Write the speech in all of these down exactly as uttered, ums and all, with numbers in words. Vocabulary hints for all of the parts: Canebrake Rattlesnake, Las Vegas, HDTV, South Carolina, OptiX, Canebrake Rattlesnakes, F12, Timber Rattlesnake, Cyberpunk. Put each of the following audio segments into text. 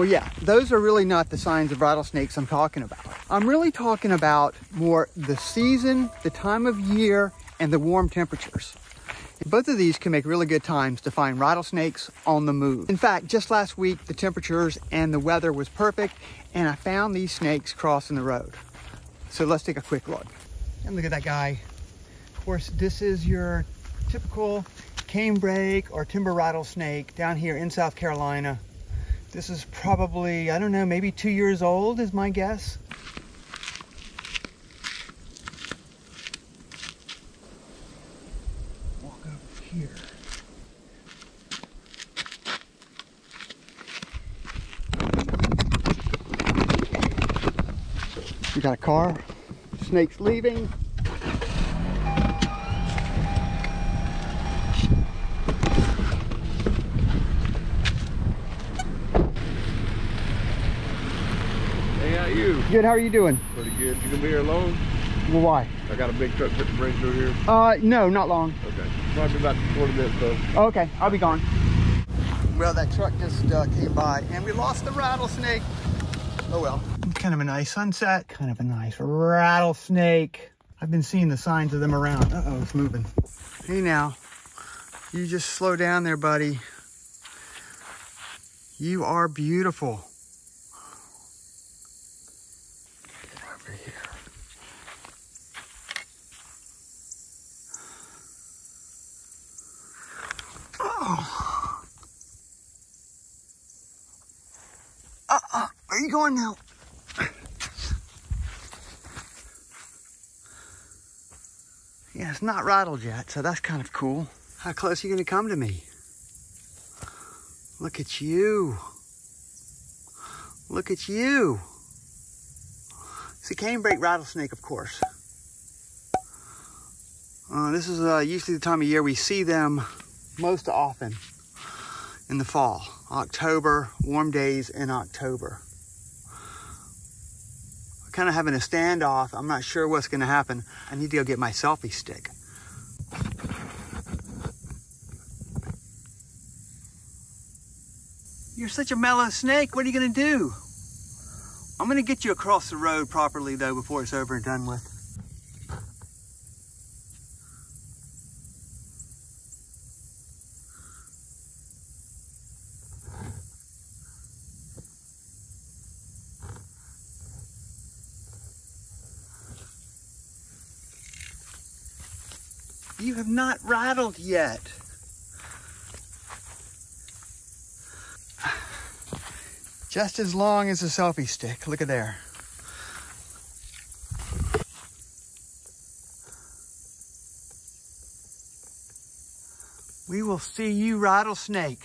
Well, yeah, those are really not the signs of rattlesnakes I'm talking about. I'm really talking about more the season, the time of year, and the warm temperatures. And both of these can make really good times to find rattlesnakes on the move. In fact, just last week, the temperatures and the weather was perfect, and I found these snakes crossing the road. So let's take a quick look. And look at that guy. Of course, this is your typical canebrake or timber rattlesnake down here in South Carolina. This is probably, I don't know, maybe two years old is my guess. Walk over here. We got a car, snake's leaving. Good, how are you doing? Pretty good. You gonna be here long? Well, why? I got a big truck to bring through here. Uh, no, not long. Okay, probably about forty minutes though. Oh, okay, I'll be gone. Well, that truck just uh, came by and we lost the rattlesnake. Oh well. Kind of a nice sunset, kind of a nice rattlesnake. I've been seeing the signs of them around. Uh-oh, it's moving. Hey now, you just slow down there, buddy. You are beautiful. Where are you going now? Yeah, it's not rattled yet, so that's kind of cool. How close are you gonna come to me? Look at you. Look at you. It's a canebrake rattlesnake, of course. Uh, this is uh, usually the time of year we see them most often in the fall. October, warm days in October. Kind of having a standoff. I'm not sure what's going to happen. I need to go get my selfie stick. You're such a mellow snake. What are you going to do? I'm going to get you across the road properly though before it's over and done with. You have not rattled yet. Just as long as a selfie stick. Look at there. We will see you, rattlesnake.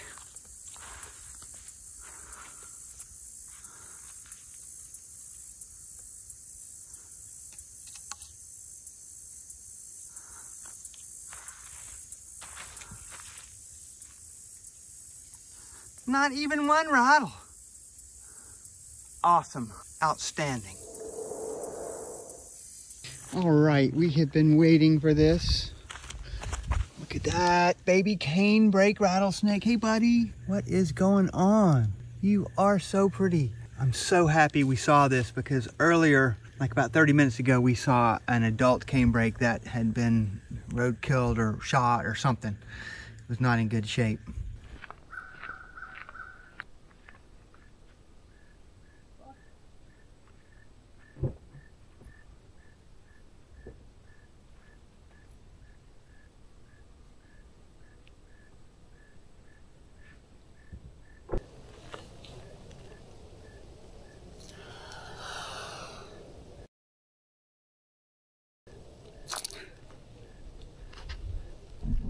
Not even one rattle. Awesome. Outstanding. All right, we have been waiting for this. Look at that baby canebrake rattlesnake. Hey, buddy, what is going on? You are so pretty. I'm so happy we saw this because earlier, like about thirty minutes ago, we saw an adult canebrake that had been road killed or shot or something. It was not in good shape.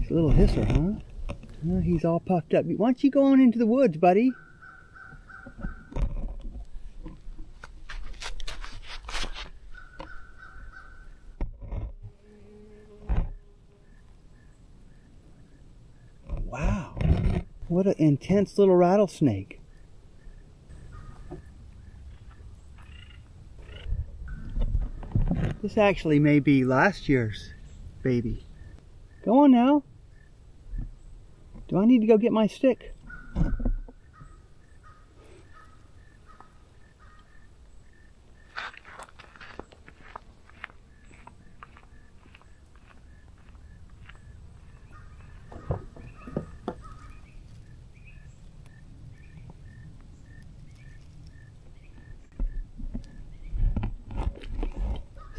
A little hisser, huh? Oh, he's all puffed up. Why don't you go on into the woods, buddy? Wow. What an intense little rattlesnake. This actually may be last year's baby. Go on now. Do I need to go get my stick?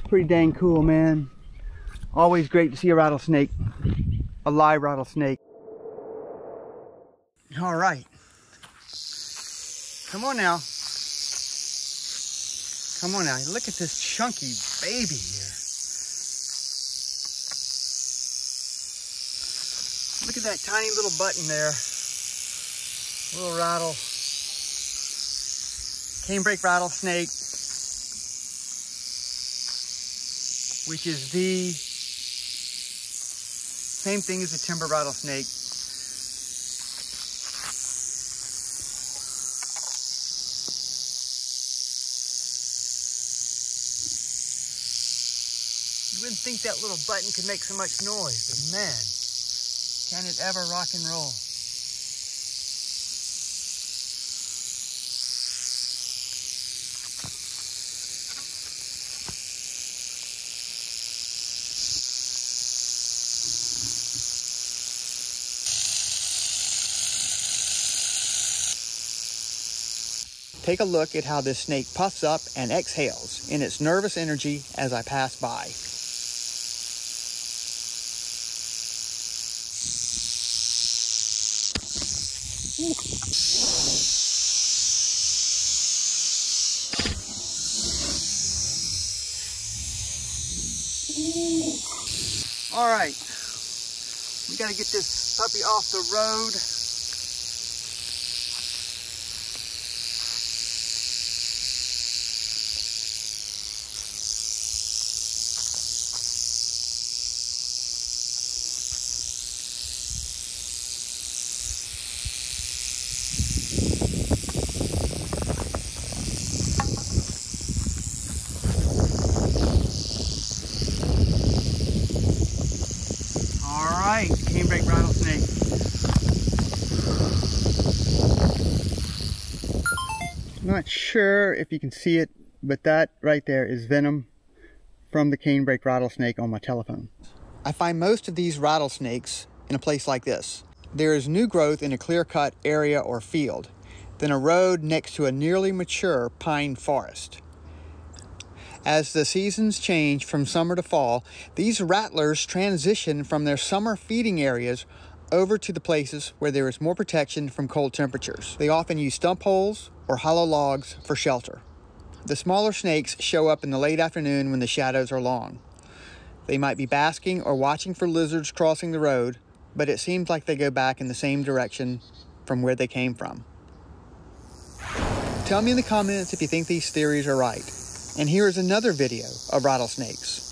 pretty dang cool, man. Always great to see a rattlesnake, a live rattlesnake. All right, come on now. Come on now, look at this chunky baby here. Look at that tiny little button there. Little rattle. Canebrake rattlesnake, which is the same thing as a timber rattlesnake. You wouldn't think that little button could make so much noise, but man, can it ever rock and roll. Take a look at how this snake puffs up and exhales in its nervous energy as I pass by. Ooh. Ooh. All right, we gotta get this puppy off the road. Canebrake rattlesnake. Not sure if you can see it, but that right there is venom from the canebrake rattlesnake on my telephone. I find most of these rattlesnakes in a place like this. There is new growth in a clear-cut area or field, then a road next to a nearly mature pine forest. As the seasons change from summer to fall, these rattlers transition from their summer feeding areas over to the places where there is more protection from cold temperatures. They often use stump holes or hollow logs for shelter. The smaller snakes show up in the late afternoon when the shadows are long. They might be basking or watching for lizards crossing the road, but it seems like they go back in the same direction from where they came from. Tell me in the comments if you think these theories are right. And here is another video of rattlesnakes.